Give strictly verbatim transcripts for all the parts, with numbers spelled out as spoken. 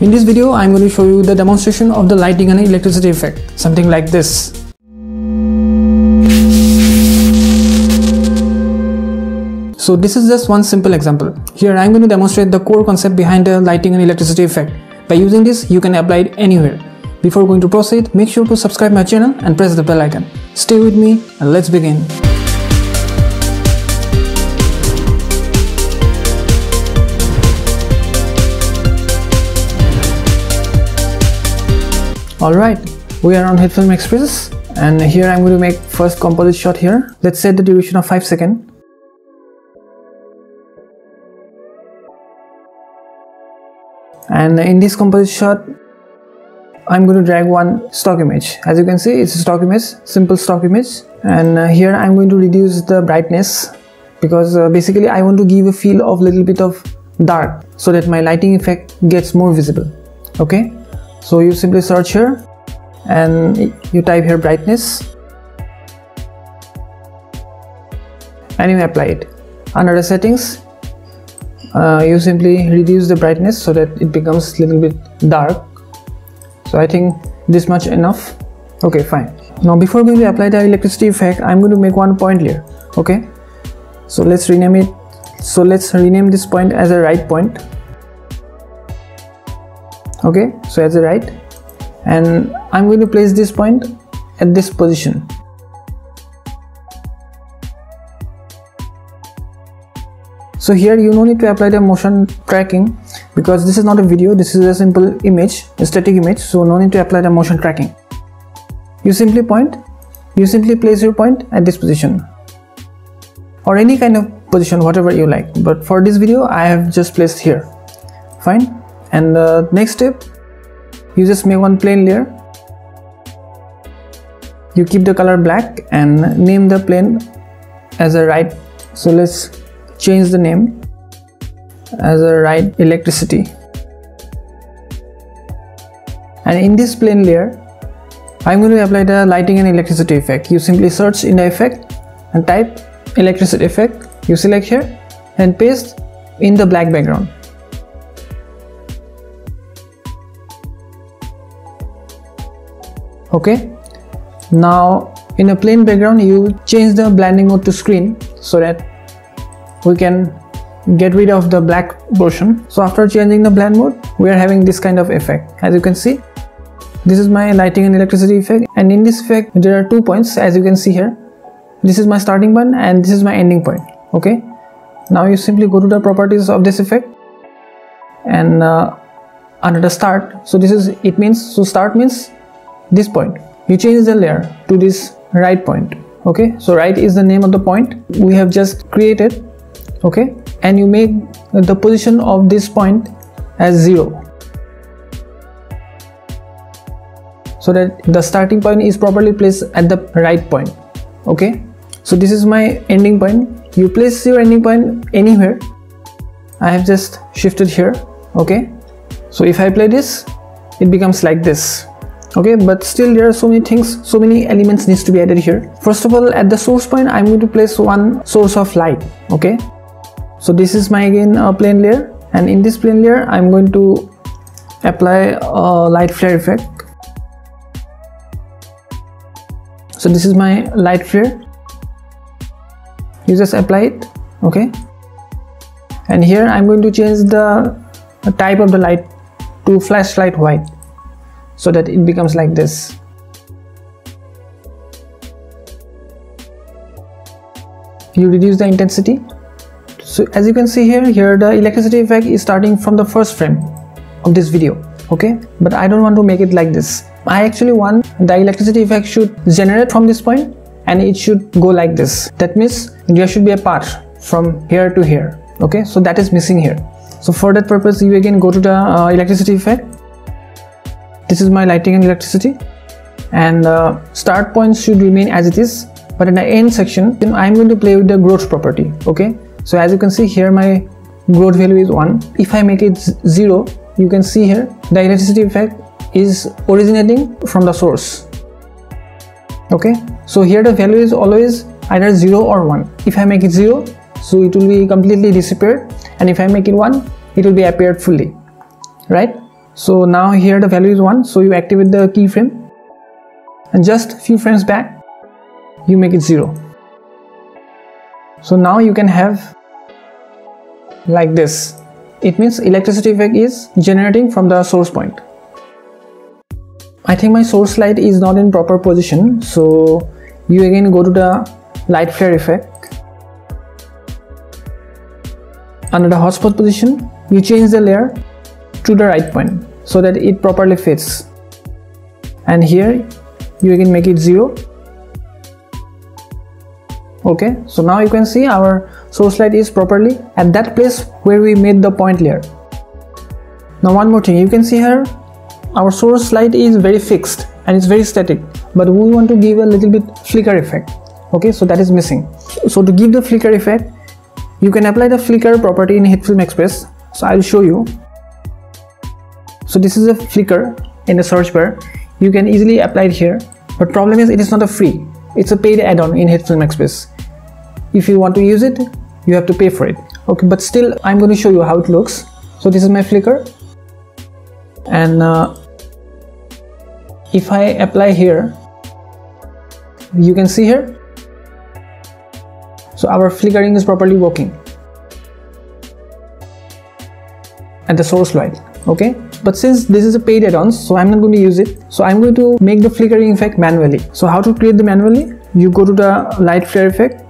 In this video, I'm going to show you the demonstration of the lighting and electricity effect, something like this. So this is just one simple example. Here I'm going to demonstrate the core concept behind the lighting and electricity effect. By using this, you can apply it anywhere. Before going to proceed, make sure to subscribe my channel and press the bell icon. Stay with me and let's begin. Alright, we are on HitFilm Express and here I'm going to make first composite shot here. Let's set the duration of five seconds. And in this composite shot, I'm going to drag one stock image. As you can see, it's a stock image, simple stock image. And uh, here I'm going to reduce the brightness because uh, basically I want to give a feel of little bit of dark so that my lighting effect gets more visible. Okay. So you simply search here and you type here brightness and you apply it. Under the settings, uh, you simply reduce the brightness so that it becomes a little bit dark. So I think this much enough. Okay, fine. Now before we apply the electricity effect, I'm going to make one point layer. Okay, so let's rename it. So let's rename this point as a right point. Okay, so as a right, and I'm going to place this point at this position. So here you no need to apply the motion tracking because this is not a video, this is a simple image, a static image, so no need to apply the motion tracking. You simply point, you simply place your point at this position or any kind of position, whatever you like, but for this video I have just placed here. Fine. And the next step, you just make one plane layer, you keep the color black and name the plane as a right. So let's change the name as a right electricity, and in this plane layer I'm going to apply the lighting and electricity effect. You simply search in the effect and type electricity effect, you select here and paste in the black background. Okay, now in a plain background you change the blending mode to screen so that we can get rid of the black portion. So after changing the blend mode, we are having this kind of effect. As you can see, this is my lighting and electricity effect, and in this effect there are two points. As you can see here, this is my starting point and this is my ending point. Okay, now you simply go to the properties of this effect and uh, under the start, so this is it means so start means this point. You change the layer to this right point. Okay, so right is the name of the point we have just created. Okay, and you make the position of this point as zero so that the starting point is properly placed at the right point. Okay, so this is my ending point. You place your ending point anywhere. I have just shifted here. Okay, so if I play this, it becomes like this. Okay, but still there are so many things, so many elements needs to be added here. First of all, at the source point I'm going to place one source of light. Okay, so this is my again uh, plane layer, and in this plane layer I'm going to apply a light flare effect. So this is my light flare, you just apply it. Okay, and here I'm going to change the type of the light to flashlight white so that it becomes like this. You reduce the intensity. So as you can see here, here the electricity effect is starting from the first frame of this video. Okay, but I don't want to make it like this. I actually want the electricity effect should generate from this point and it should go like this. That means there should be a path from here to here. Okay, so that is missing here. So for that purpose, you again go to the uh, electricity effect. This is my lighting and electricity, and uh, start point should remain as it is, but in the end section then I'm going to play with the growth property. Okay, so as you can see here, my growth value is one. If I make it zero, you can see here the electricity effect is originating from the source. Okay, so here the value is always either zero or one. If I make it zero, so it will be completely disappeared, and if I make it one, it will be appeared fully, right? So now here the value is one, so you activate the keyframe, and just a few frames back you make it zero. So now you can have like this. It means electricity effect is generating from the source point. I think my source light is not in proper position, so you again go to the light flare effect. Under the hotspot position, you change the layer to the right point so that it properly fits. And here you again make it zero. Okay, so now you can see our source light is properly at that place where we made the point layer. Now one more thing, you can see here our source light is very fixed and it's very static, but we want to give a little bit flicker effect. Okay, so that is missing. So to give the flicker effect, you can apply the flicker property in HitFilm Express. So I'll show you. So this is a flicker in the search bar. You can easily apply it here, but problem is it is not a free. It's a paid add-on in HitFilm Express. If you want to use it, you have to pay for it. Okay, but still I'm going to show you how it looks. So this is my flicker, and uh, if I apply here, you can see here. So our flickering is properly working at the source light. Okay, but since this is a paid add-on, so I'm not going to use it. So I'm going to make the flickering effect manually. So how to create the manually? You go to the light flare effect.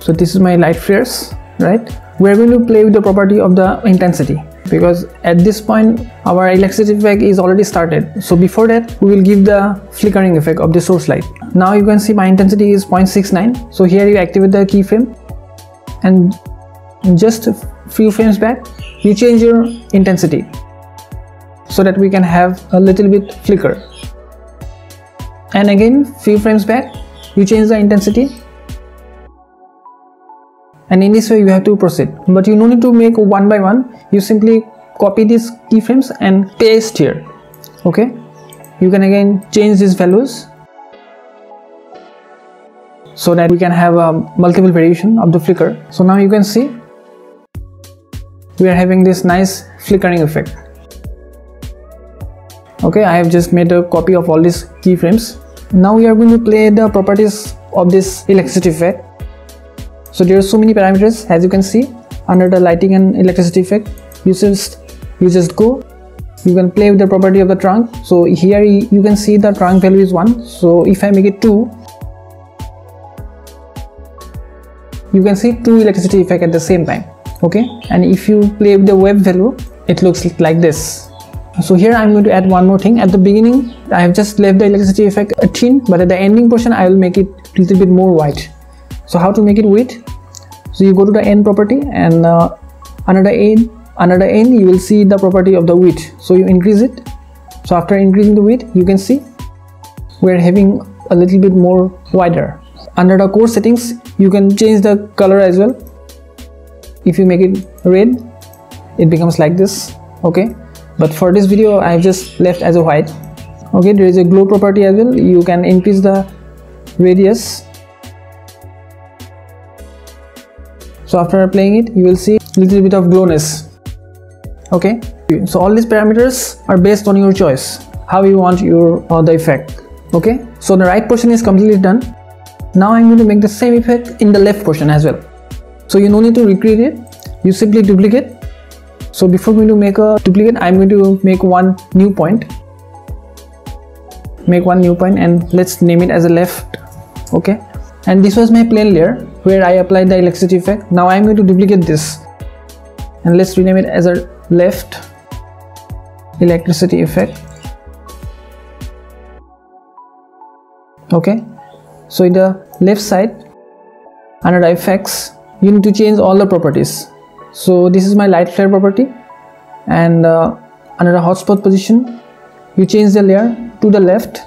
So this is my light flares, right? We're going to play with the property of the intensity, because at this point our electricity effect is already started. So before that, we will give the flickering effect of the source light. Now you can see my intensity is zero point six nine. So here you activate the keyframe, and just a few frames back you change your intensity so that we can have a little bit flicker. And again few frames back you change the intensity, and in this way you have to proceed. But you no need to make one by one, you simply copy these keyframes and paste here. Okay, you can again change these values so that we can have a multiple variation of the flicker. So now you can see we are having this nice flickering effect. Okay, I have just made a copy of all these keyframes. Now we are going to play the properties of this electricity effect. So there are so many parameters, as you can see under the lighting and electricity effect. You just you just go. You can play with the property of the trunk. So here you can see the trunk value is one. So if I make it two, you can see two electricity effect at the same time. Okay, and if you play with the web value, it looks like this. So here I'm going to add one more thing. At the beginning, I have just left the electricity effect thin, but at the ending portion, I will make it a little bit more white. So how to make it white? So you go to the end property, and uh, under the end, under the end, you will see the property of the width. So you increase it. So after increasing the width, you can see we're having a little bit more wider. Under the core settings, you can change the color as well. If you make it red, it becomes like this. Okay, but for this video I have just left as a white. Okay, there is a glow property as well. You can increase the radius. So after playing it, you will see a little bit of glowness. Okay, so all these parameters are based on your choice, how you want your uh, the effect. Okay, so the right portion is completely done. Now I'm going to make the same effect in the left portion as well. So you no need to recreate it, you simply duplicate. So before going to make a duplicate, I'm going to make one new point. Make one new point and let's name it as a left. Okay. And this was my plane layer where I applied the electricity effect. Now I'm going to duplicate this. And let's rename it as a left electricity effect. Okay. So in the left side, under the effects, you need to change all the properties. So this is my light flare property, and uh, under the hotspot position you change the layer to the left.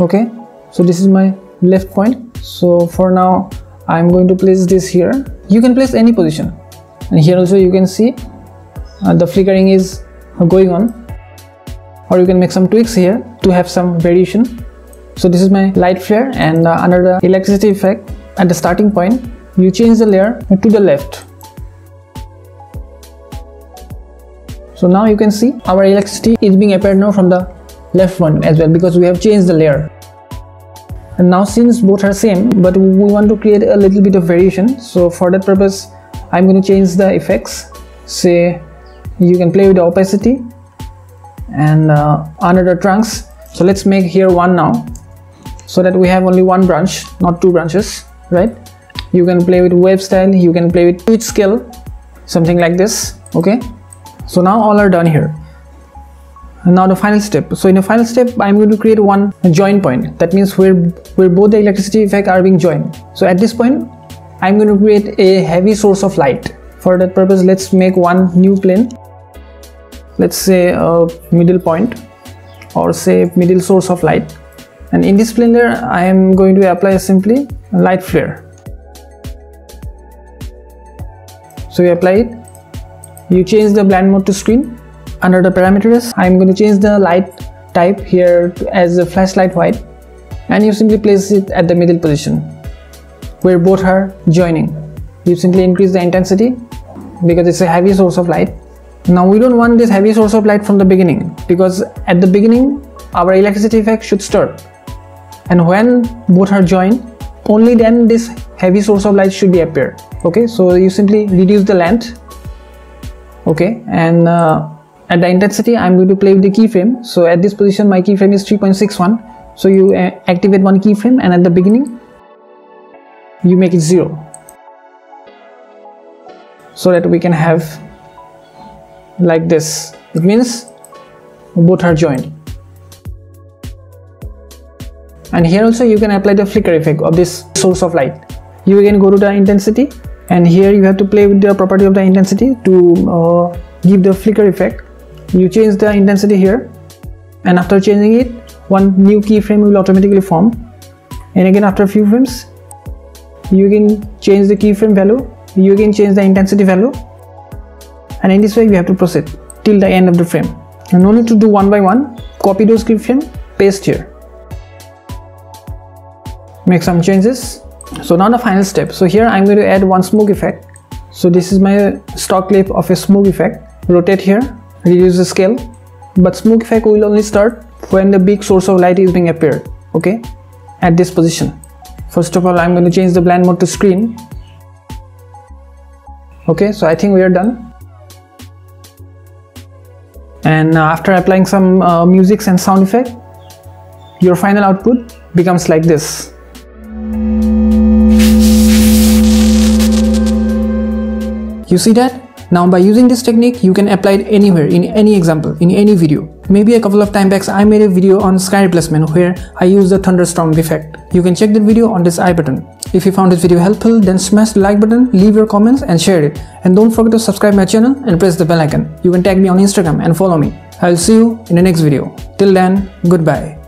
Okay, so this is my left point. So for now I'm going to place this here. You can place any position, and here also you can see uh, the flickering is going on, or you can make some tweaks here to have some variation. So this is my light flare, and uh, under the electricity effect at the starting point you change the layer to the left. So now you can see our electricity is being appeared now from the left one as well, because we have changed the layer. And now since both are same, but we want to create a little bit of variation. So for that purpose, I'm going to change the effects. Say you can play with the opacity and uh, another trunks. So let's make here one now, so that we have only one branch, not two branches, right? You can play with wave style, you can play with pitch scale, something like this. Okay, so now all are done here. And now the final step. So in the final step, I'm going to create one join point. That means where where both the electricity effect are being joined. So at this point, I'm going to create a heavy source of light. For that purpose, let's make one new plane. Let's say a middle point, or say middle source of light. And in this plane layer, I am going to apply simply a light flare. So you apply it. You change the blend mode to screen. Under the parameters, I'm going to change the light type here as a flashlight white, and you simply place it at the middle position where both are joining. You simply increase the intensity because it's a heavy source of light. Now we don't want this heavy source of light from the beginning, because at the beginning our electricity effect should stir, and when both are joined, only then this heavy source of light should be appear. Okay, so you simply reduce the length. Okay, and uh, at the intensity, I'm going to play with the keyframe. So at this position, my keyframe is three point six one. So you uh, activate one keyframe, and at the beginning, you make it zero. So that we can have like this. It means both are joined. And here also you can apply the flicker effect of this source of light. You again go to the intensity, and here you have to play with the property of the intensity to uh, give the flicker effect. You change the intensity here, and after changing it, one new keyframe will automatically form. And again, after a few frames, you can change the keyframe value, you can change the intensity value, and in this way you have to proceed till the end of the frame. And no need to do one by one. Copy those keyframe, paste here, make some changes. So now the final step. So here I'm going to add one smoke effect. So this is my stock clip of a smoke effect. Rotate here, reduce the scale, but smoke effect will only start when the big source of light is being appeared. Okay, at this position. First of all, I'm going to change the blend mode to screen. Okay, so I think we are done. And after applying some uh, music and sound effect, your final output becomes like this. You see that? Now by using this technique, you can apply it anywhere, in any example, in any video. Maybe a couple of time back, I made a video on sky replacement where I used the thunderstorm effect. You can check that video on this I button. If you found this video helpful, then smash the like button, leave your comments and share it. And don't forget to subscribe my channel and press the bell icon. You can tag me on Instagram and follow me. I'll see you in the next video. Till then, goodbye.